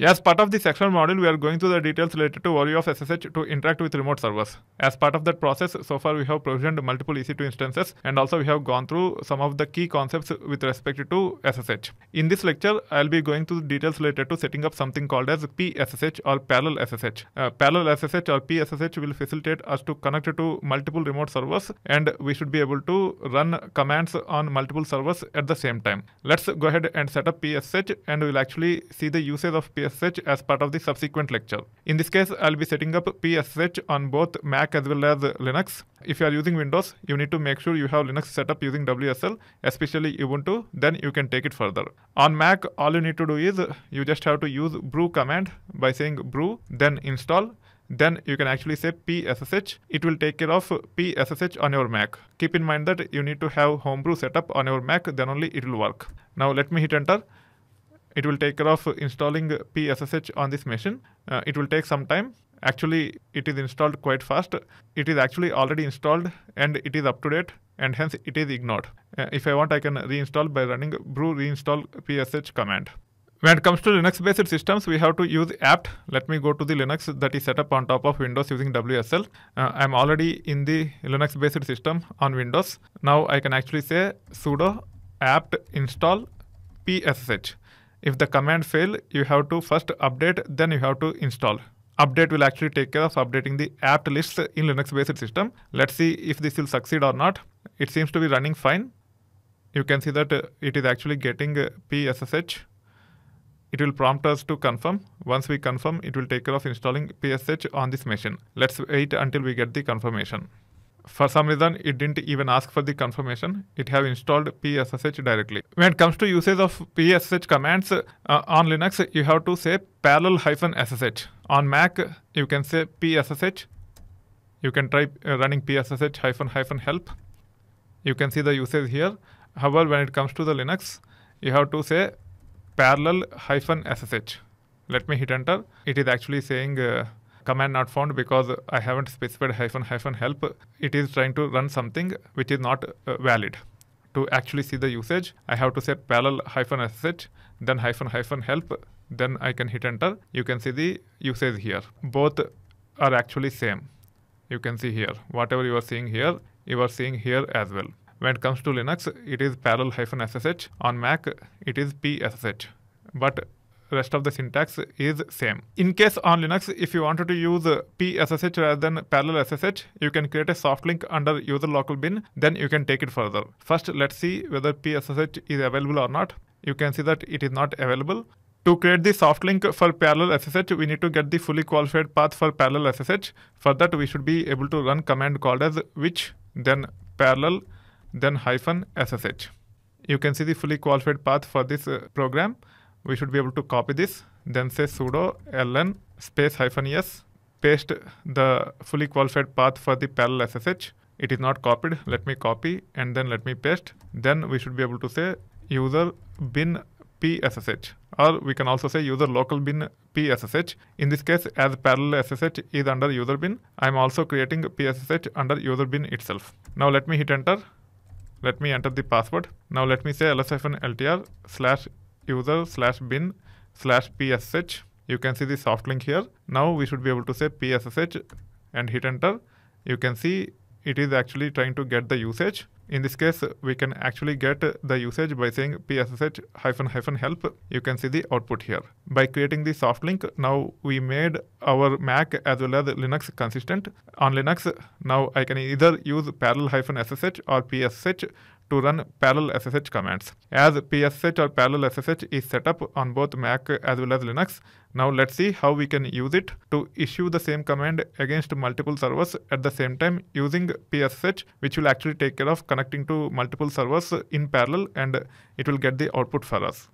As part of the sectional module, we are going through the details related to value of SSH to interact with remote servers. As part of that process, so far we have provisioned multiple EC2 instances, and also we have gone through some of the key concepts with respect to SSH. In this lecture, I will be going through details related to setting up something called as PSSH or parallel SSH. Parallel SSH or PSSH will facilitate us to connect to multiple remote servers, and we should be able to run commands on multiple servers at the same time. Let's go ahead and set up PSSH, and we will actually see the usage of PSSH as part of the subsequent lecture. In this case, I'll be setting up PSSH on both Mac as well as Linux. If you are using Windows, you need to make sure you have Linux set up using WSL, especially Ubuntu, then you can take it further. On Mac, all you need to do is you just have to use brew command by saying brew, then install. Then you can actually say PSSH. It will take care of PSSH on your Mac. Keep in mind that you need to have homebrew set up on your Mac, then only it will work. Now let me hit enter. It will take care of installing PSSH on this machine. It will take some time. Actually, it is installed quite fast. It is actually already installed and it is up to date, and hence it is ignored. If I want, I can reinstall by running brew reinstall PSSH command. When it comes to Linux-based systems, we have to use apt. Let me go to the Linux that is set up on top of Windows using WSL. I'm already in the Linux-based system on Windows. Now I can actually say sudo apt install PSSH. If the command fails, you have to first update, then you have to install. Update will actually take care of updating the apt lists in Linux-based system. Let's see if this will succeed or not. It seems to be running fine. You can see that it is actually getting PSSH. It will prompt us to confirm. Once we confirm, it will take care of installing PSSH on this machine. Let's wait until we get the confirmation. For some reason, it didn't even ask for the confirmation. It have installed PSSH directly. When it comes to usage of PSSH commands on Linux, you have to say parallel -ssh. On Mac, you can say PSSH. You can try running PSSH --help. You can see the usage here. However, when it comes to the Linux, you have to say parallel -ssh. Let me hit enter. It is actually saying command not found because I haven't specified --help. It is trying to run something which is not valid. To actually see the usage, I have to say parallel -ssh, then --help, then I can hit enter. You can see the usage here. Both are actually same. You can see here. Whatever you are seeing here as well. When it comes to Linux, it is parallel -ssh. On Mac, it is PSSH. But rest of the syntax is same. In case on Linux, if you wanted to use PSSH rather than parallel SSH, you can create a soft link under user local bin. Then you can take it further. First, let's see whether PSSH is available or not. You can see that it is not available. To create the soft link for parallel SSH, we need to get the fully qualified path for parallel SSH. For that, we should be able to run command called as which, then parallel, then -ssh. You can see the fully qualified path for this program. We should be able to copy this, then say sudo ln space -s, paste the fully qualified path for the parallel SSH. It is not copied. Let me copy and then let me paste. Then we should be able to say user bin PSSH, or we can also say user local bin PSSH. In this case, as parallel SSH is under user bin, I am also creating PSSH under user bin itself. Now let me hit enter. Let me enter the password. Now let me say ls-ltr /user/bin/pssh. You can see the soft link here. Now we should be able to say PSSH and hit enter. You can see it is actually trying to get the usage. In this case, we can actually get the usage by saying PSSH --help. You can see the output here. By creating the soft link, now we made our Mac as well as Linux consistent. On Linux, now I can either use parallel -ssh or PSSH to run parallel SSH commands. As PSSH or parallel SSH is set up on both Mac as well as Linux, now let's see how we can use it to issue the same command against multiple servers at the same time using PSSH, which will actually take care of connecting to multiple servers in parallel, and it will get the output for us.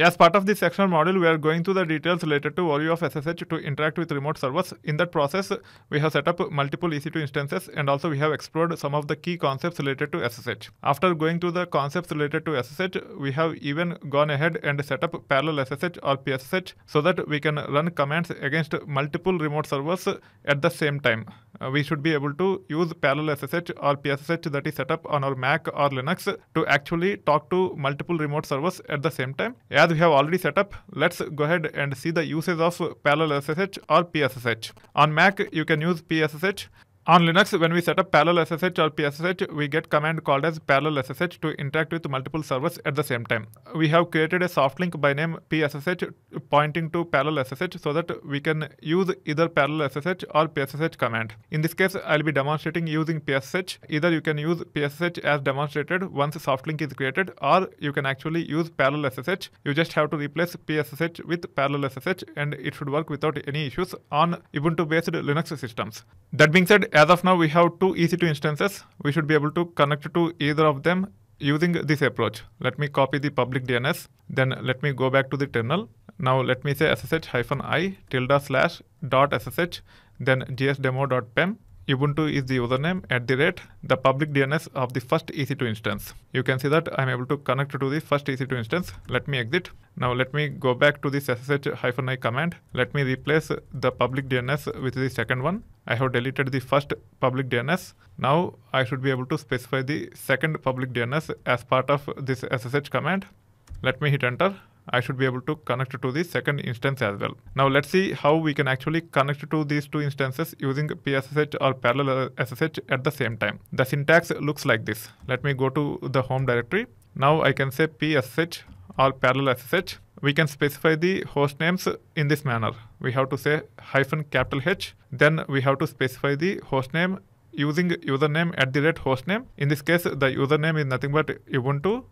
As part of this sectional module, we are going through the details related to value of SSH to interact with remote servers. In that process, we have set up multiple EC2 instances, and also we have explored some of the key concepts related to SSH. After going through the concepts related to SSH, we have even gone ahead and set up parallel SSH or PSSH so that we can run commands against multiple remote servers at the same time. we should be able to use parallel SSH or PSSH that is set up on our Mac or Linux to actually talk to multiple remote servers at the same time. As we have already set up, let's go ahead and see the uses of parallel SSH or PSSH. On Mac, you can use PSSH. On Linux, when we set up parallel SSH or PSSH, we get command called as parallel SSH to interact with multiple servers at the same time. We have created a soft link by name PSSH pointing to parallel SSH so that we can use either parallel SSH or PSSH command. In this case, I'll be demonstrating using PSSH. Either you can use PSSH as demonstrated once soft link is created, or you can actually use parallel SSH. You just have to replace PSSH with parallel SSH and it should work without any issues on Ubuntu based Linux systems. That being said, as of now, we have two EC2 instances. We should be able to connect to either of them using this approach. Let me copy the public DNS. Then let me go back to the terminal. Now let me say ssh -i /.ssh, then gsdemo.pem. Ubuntu is the username @ the public DNS of the first EC2 instance. You can see that I'm able to connect to the first EC2 instance. Let me exit. Now let me go back to this ssh -i command. Let me replace the public DNS with the second one. I have deleted the first public DNS. Now I should be able to specify the second public DNS as part of this SSH command. Let me hit enter. I should be able to connect to the second instance as well. Now let's see how we can actually connect to these two instances using PSSH or parallel SSH at the same time. The syntax looks like this. Let me go to the home directory. Now I can say PSSH or parallel SSH. We can specify the host names in this manner. We have to say -H, then we have to specify the host name using username @ hostname. In this case, the username is nothing but Ubuntu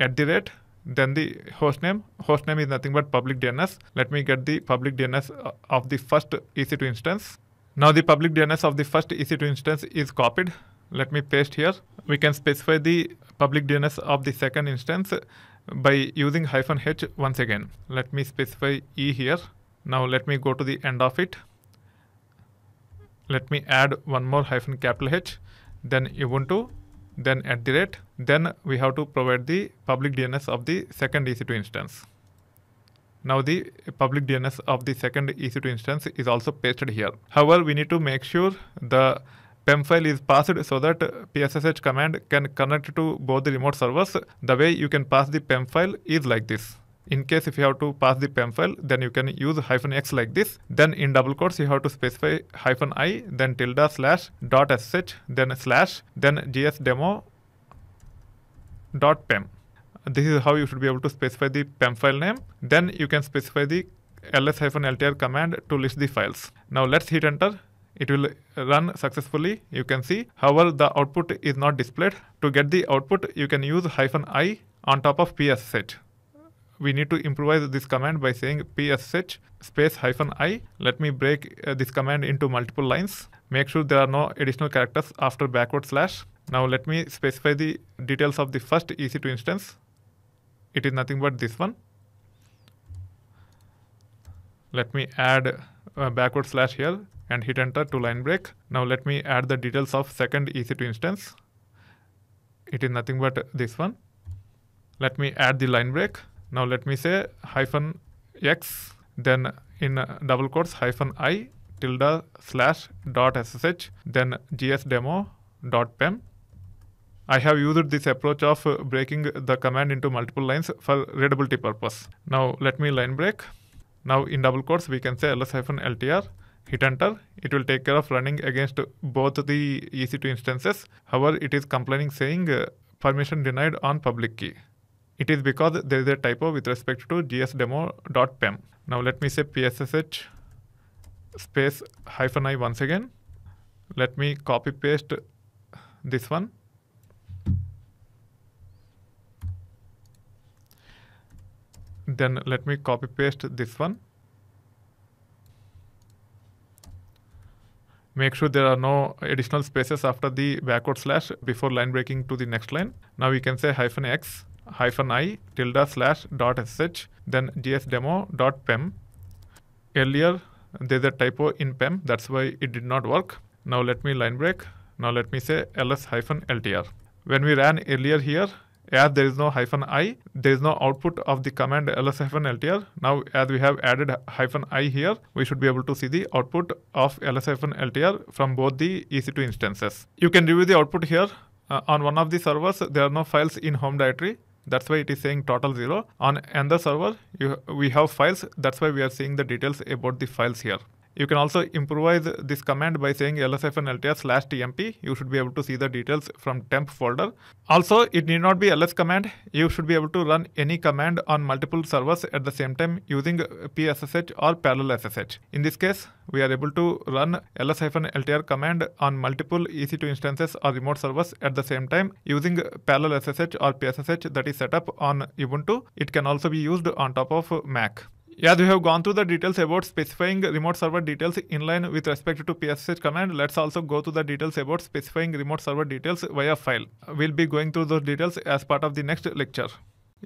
@ then the hostname. Hostname is nothing but public DNS. Let me get the public DNS of the first EC2 instance. Now the public DNS of the first EC2 instance is copied. Let me paste here. We can specify the public DNS of the second instance by using -H once again. Let me specify E here. Now let me go to the end of it. Let me add one more -H, then Ubuntu, then @, then we have to provide the public DNS of the second EC2 instance. Now the public DNS of the second EC2 instance is also pasted here. However, we need to make sure the PEM file is passed so that PSSH command can connect to both the remote servers. The way you can pass the PEM file is like this. In case if you have to pass the PEM file, then you can use -X like this. Then in double quotes, you have to specify -I, then /.ssh, then /, then gsdemo.pem. This is how you should be able to specify the PEM file name. then you can specify the ls -ltr command to list the files. Now let's hit enter. It will run successfully, you can see. However, the output is not displayed. To get the output, you can use -I on top of PSSH. We need to improvise this command by saying PSSH space -I. Let me break this command into multiple lines. Make sure there are no additional characters after /. Now let me specify the details of the first EC2 instance. It is nothing but this one. Let me add // here and hit enter to line break. Now let me add the details of second EC2 instance. It is nothing but this one. Let me add the line break. Now let me say -X, then in double quotes -I /.ssh, then gsdemo.pem. I have used this approach of breaking the command into multiple lines for readability purpose. Now let me line break. Now in double quotes we can say ls -ltr. Hit enter. It will take care of running against both the EC2 instances. However, it is complaining saying permission denied on public key. It is because there is a typo with respect to gsdemo.pem. Now let me say PSSH space -I once again. Let me copy paste this one. Then let me copy paste this one. Make sure there are no additional spaces after the // before line breaking to the next line. Now we can say -X. -I /.ssh, then gsdemo.pem. Earlier there's a typo in PEM, that's why it did not work. Now let me line break. Now let me say ls -ltr. When we ran earlier here, As there is no -i, there is no output of the command ls-ltr. Now, as we have added -i here, we should be able to see the output of ls-ltr from both the EC2 instances. You can review the output here. On one of the servers, there are no files in home directory. That's why it is saying total 0. On another server, we have files. That's why we are seeing the details about the files here. You can also improvise this command by saying ls-ltr/tmp. You should be able to see the details from temp folder. Also, it need not be ls command. You should be able to run any command on multiple servers at the same time using PSSH or parallel SSH. In this case, we are able to run ls-ltr command on multiple EC2 instances or remote servers at the same time using parallel SSH or PSSH that is set up on Ubuntu. It can also be used on top of Mac. As we have gone through the details about specifying remote server details in line with respect to PSSH command, let's also go through the details about specifying remote server details via file. We'll be going through those details as part of the next lecture.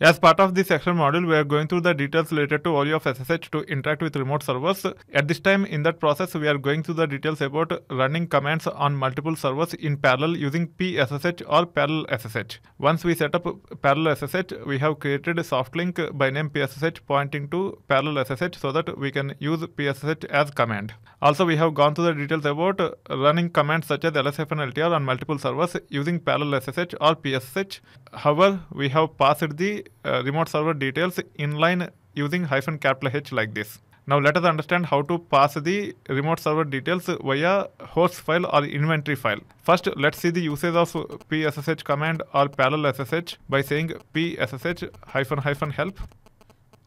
As part of this section module, we are going through the details related to OU of SSH to interact with remote servers. At this time, in that process, we are going through the details about running commands on multiple servers in parallel using PSSH or parallel SSH. Once we set up parallel SSH, we have created a soft link by name PSSH pointing to parallel SSH so that we can use PSSH as command. Also, we have gone through the details about running commands such as ls-ltr on multiple servers using parallel SSH or PSSH. However, we have passed the remote server details inline using -H like this. Now let us understand how to pass the remote server details via host file or inventory file. First, let's see the usage of PSSH command or parallel SSH by saying PSSH -help.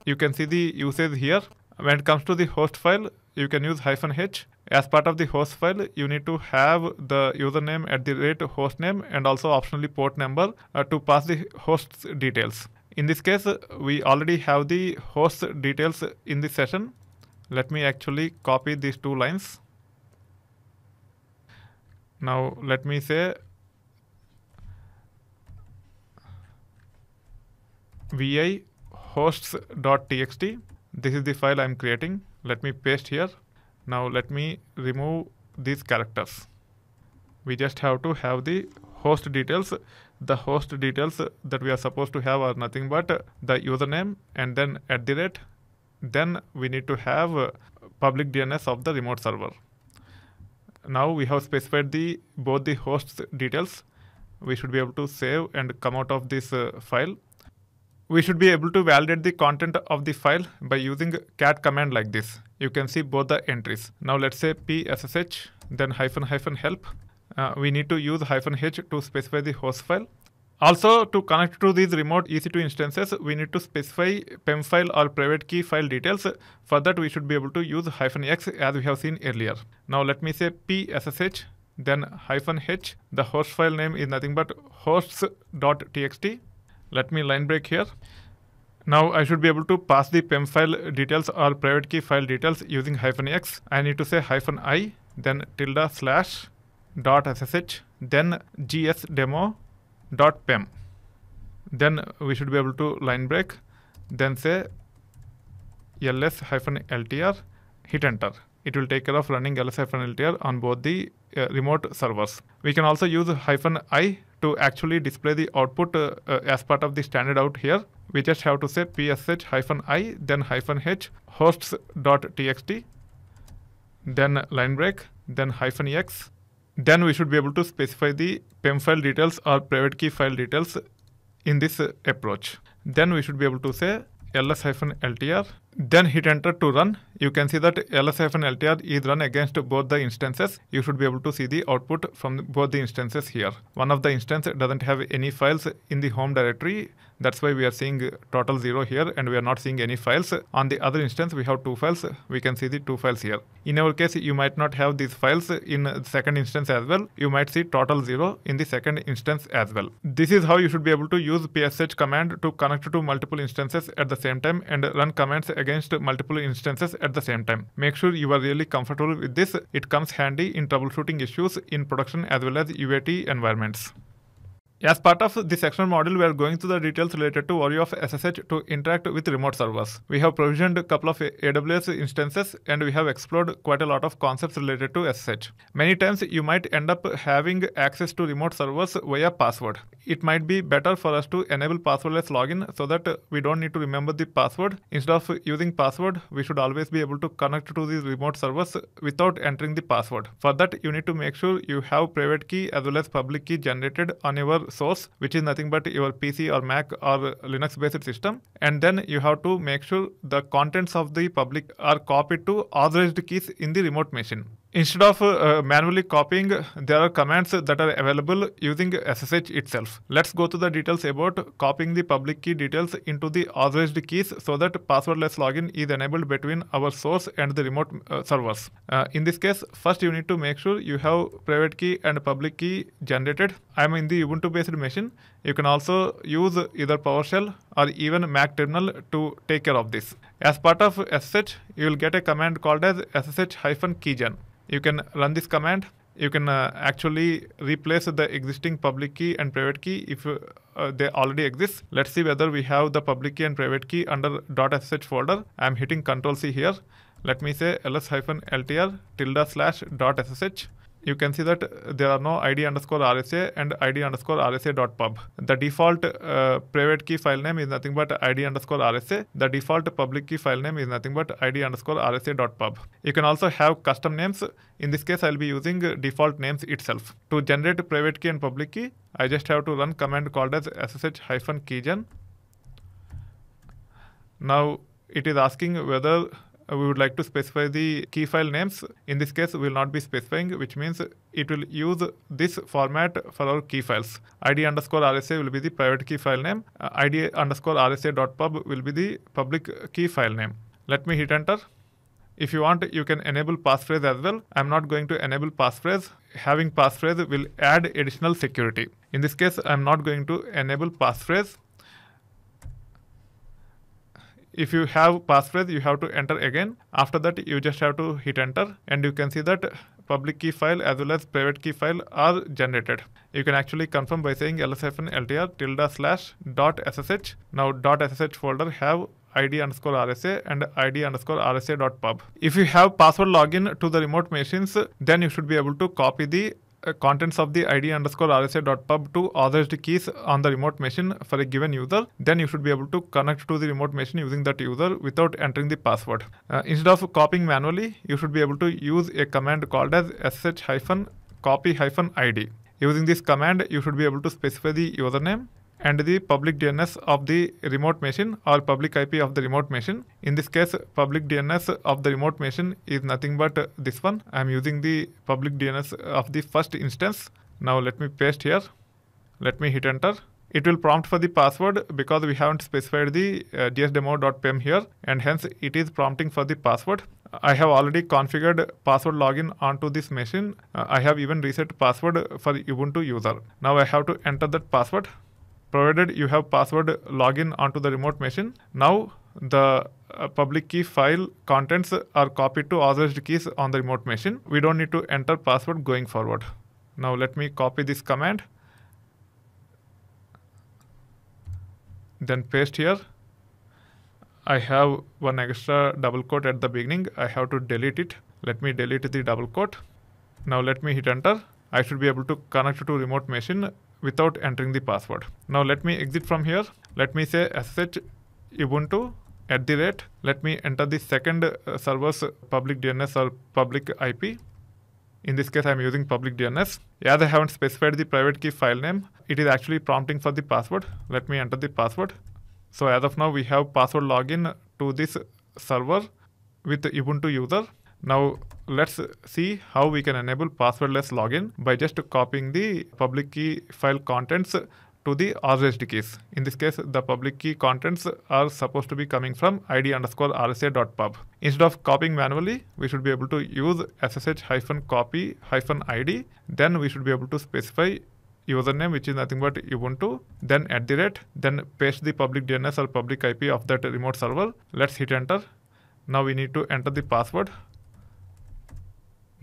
You can see the usage here. When it comes to the host file, you can use -H. As part of the host file, you need to have the username @ hostname and also optionally port number to pass the host's details. In this case, we already have the host details in this session. Let me actually copy these two lines. Now let me say vi hosts.txt. This is the file I'm creating. Let me paste here. Now let me remove these characters. We just have to have the host details. The host details that we are supposed to have are nothing but the username and then @. Then we need to have public DNS of the remote server. Now we have specified both the hosts details. We should be able to save and come out of this file. We should be able to validate the content of the file by using cat command like this. You can see both the entries. Now let's say PSSH then -help. We need to use -H to specify the host file. Also, to connect to these remote EC2 instances, we need to specify PEM file or private key file details. For that, we should be able to use -X as we have seen earlier. Now let me say PSSH then -H. The host file name is nothing but hosts.txt. Let me line break here. Now I should be able to pass the PEM file details or private key file details using -X. I need to say -i then /.ssh then gsdemo.pem. Then we should be able to line break, then say ls-ltr, hit enter. It will take care of running ls-ltr on both the remote servers. We can also use -i to actually display the output as part of the standard out here. We just have to say pssh -i then -h hosts.txt, then line break, then -x. Then we should be able to specify the PEM file details or private key file details in this approach. Then we should be able to say ls-ltr, then hit enter to run. You can see that ls-ltr is run against both the instances. You should be able to see the output from both the instances here. One of the instances doesn't have any files in the home directory. That's why we are seeing total 0 here and we are not seeing any files. On the other instance, we have two files. We can see the two files here. In our case, you might not have these files in the second instance as well. You might see total 0 in the second instance as well. This is how you should be able to use PSSH command to connect to multiple instances at the same time and run commands against multiple instances at the same time. Make sure you are really comfortable with this. It comes handy in troubleshooting issues in production as well as UAT environments. As part of this section module, we are going through the details related to OU of SSH to interact with remote servers. We have provisioned a couple of AWS instances and we have explored quite a lot of concepts related to SSH. Many times you might end up having access to remote servers via password. it might be better for us to enable passwordless login so that we don't need to remember the password. Instead of using password, we should always be able to connect to these remote servers without entering the password. For that, you need to make sure you have private key as well as public key generated on your source, which is nothing but your PC or Mac or Linux based system. And then you have to make sure the contents of the public are copied to authorized keys in the remote machine. Instead of manually copying, there are commands that are available using SSH itself. Let's go to the details about copying the public key details into the authorized keys so that passwordless login is enabled between our source and the remote servers. In this case, first you need to make sure you have private key and public key generated. I'm in the Ubuntu based machine. You can also use either PowerShell or even Mac terminal to take care of this. As part of SSH, you will get a command called as ssh-keygen. You can run this command. You can actually replace the existing public key and private key if they already exist. Let's see whether we have the public key and private key under .ssh folder. I'm hitting Ctrl+C here. Let me say ls-ltr /.ssh. You can see that there are no id_rsa and id_rsa.pub. The default private key file name is nothing but id_rsa. The default public key file name is nothing but id_rsa.pub. You can also have custom names. In this case, I'll be using default names itself. To generate private key and public key, I just have to run command called as ssh-keygen. Now it is asking whether we would like to specify the key file names. In this case, we will not be specifying, which means it will use this format for our key files. id_rsa will be the private key file name. id_rsa.pub will be the public key file name. Let me hit enter. If you want, you can enable passphrase as well. I'm not going to enable passphrase. Having passphrase will add additional security. In this case, I'm not going to enable passphrase. If you have passphrase, you have to enter again. After that, you just have to hit enter, and you can see that public key file as well as private key file are generated. You can actually confirm by saying ls-ltr /.ssh. Now .ssh folder have id_rsa and id_rsa.pub. If you have password login to the remote machines, then you should be able to copy the contents of the id_rsa.pub to authorized keys on the remote machine for a given user. Then you should be able to connect to the remote machine using that user without entering the password. Instead of copying manually, you should be able to use a command called as ssh-copy-id. Using this command, you should be able to specify the username and the public DNS of the remote machine or public IP of the remote machine. In this case, public DNS of the remote machine is nothing but this one. I am using the public DNS of the first instance. Now let me paste here. Let me hit enter. It will prompt for the password because we haven't specified the dsdemo.pem here, and hence it is prompting for the password. I have already configured password login onto this machine. I have even reset password for Ubuntu user. Now I have to enter that password. Provided you have password login onto the remote machine, now the public key file contents are copied to authorized keys on the remote machine. We don't need to enter password going forward. Now let me copy this command, then paste here. I have one extra double quote at the beginning. I have to delete it. Let me delete the double quote. Now let me hit enter. I should be able to connect to remote machine without entering the password. Now let me exit from here. Let me say ssh ubuntu @ let me enter the second server's public DNS or public IP. In this case, I am using public DNS. As I haven't specified the private key file name, it is actually prompting for the password. Let me enter the password. So as of now, we have password login to this server with Ubuntu user. Now let's see how we can enable passwordless login by just copying the public key file contents to the authorized keys. In this case, the public key contents are supposed to be coming from id_rsa.pub. Instead of copying manually, we should be able to use ssh-copy-id. Then we should be able to specify username, which is nothing but Ubuntu, then @ then paste the public DNS or public IP of that remote server. Let's hit enter. Now we need to enter the password.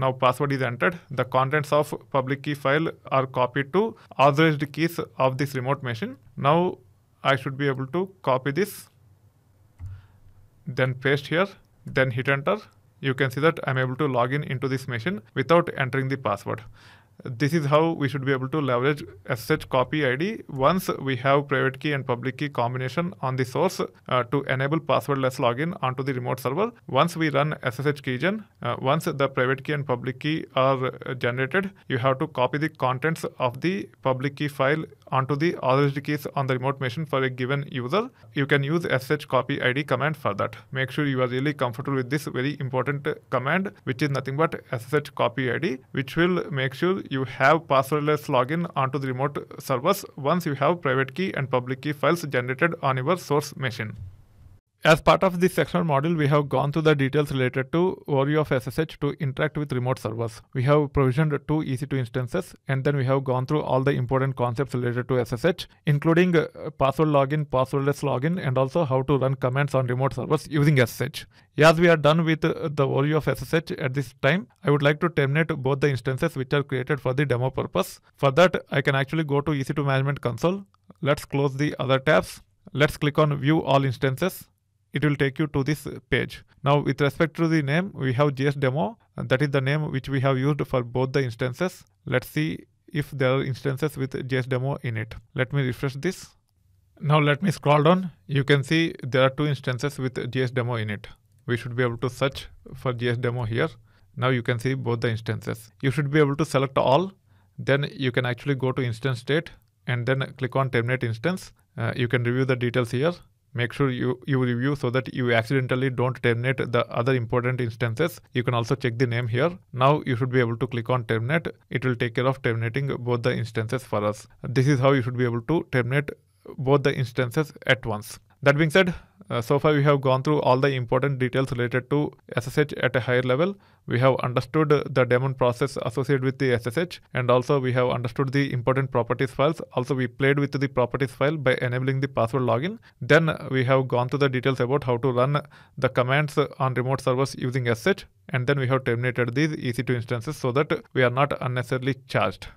Now password is entered. The contents of public key file are copied to authorized keys of this remote machine. Now I should be able to copy this, then paste here, then hit enter. You can see that I'm able to log in into this machine without entering the password. This is how we should be able to leverage SSH copy ID once we have private key and public key combination on the source to enable passwordless login onto the remote server. Once we run SSH keygen, once the private key and public key are generated, you have to copy the contents of the public key file onto the authorized keys on the remote machine for a given user. You can use SSH copy ID command for that. Make sure you are really comfortable with this very important command, which is nothing but SSH copy ID, which will make sure you have passwordless login onto the remote servers once you have private key and public key files generated on your source machine. As part of this sectional module, we have gone through the details related to overview of SSH to interact with remote servers. We have provisioned 2 EC2 instances, and then we have gone through all the important concepts related to SSH, including password login, passwordless login, and also how to run commands on remote servers using SSH. As we are done with the overview of SSH at this time, I would like to terminate both the instances which are created for the demo purpose. For that, I can actually go to EC2 Management Console. Let's close the other tabs. Let's click on View All Instances. It will take you to this page. Now, with respect to the name, we have JSDemo. That is the name which we have used for both the instances. Let's see if there are instances with JSDemo in it. Let me refresh this. Now let me scroll down. You can see there are 2 instances with JSDemo in it. We should be able to search for JSDemo here. Now you can see both the instances. You should be able to select all. Then you can actually go to instance state and then click on terminate instance. You can review the details here. Make sure you review so that you accidentally don't terminate the other important instances. You can also check the name here. Now you should be able to click on terminate. It will take care of terminating both the instances for us. This is how you should be able to terminate both the instances at once. That being said, so far we have gone through all the important details related to SSH at a higher level. We have understood the daemon process associated with the SSH, and also we have understood the important properties files. Also, we played with the properties file by enabling the password login. Then we have gone through the details about how to run the commands on remote servers using SSH, and then we have terminated these EC2 instances so that we are not unnecessarily charged.